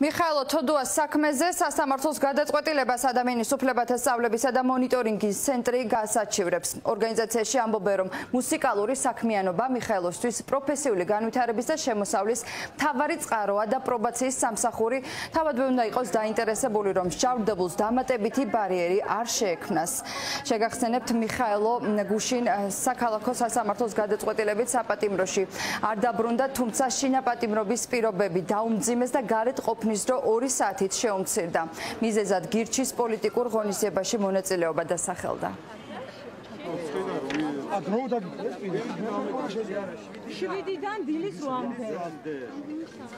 Michaël, tu dois s'accuser à sa marteuse gadget quand il est basé dans une supplémentaire salle de visada monitoring centré gaz à chivrps. Organisation amboberum musicalori s'accumianoba Michaël, tu es professionnel ganu terabista chez musaulis. Tavarit aroa da probatis samsahuri. Tavad beundaikos da intéressé bolirom. Chaud de bus damat ebiti barrieri archeknas. Chegak senept Michaël gushin sakalakos à sa marteuse gadget quand il est basé patim roshi. Arda brunda tumsa shina patim robis piro baby daum zimes da garet ყოფნის დრო 2 საათით შეუმცირდა. მიზეზად გირჩის პოლიტიკურ ღონისძიებაში მონაწილეობა დასახელდა.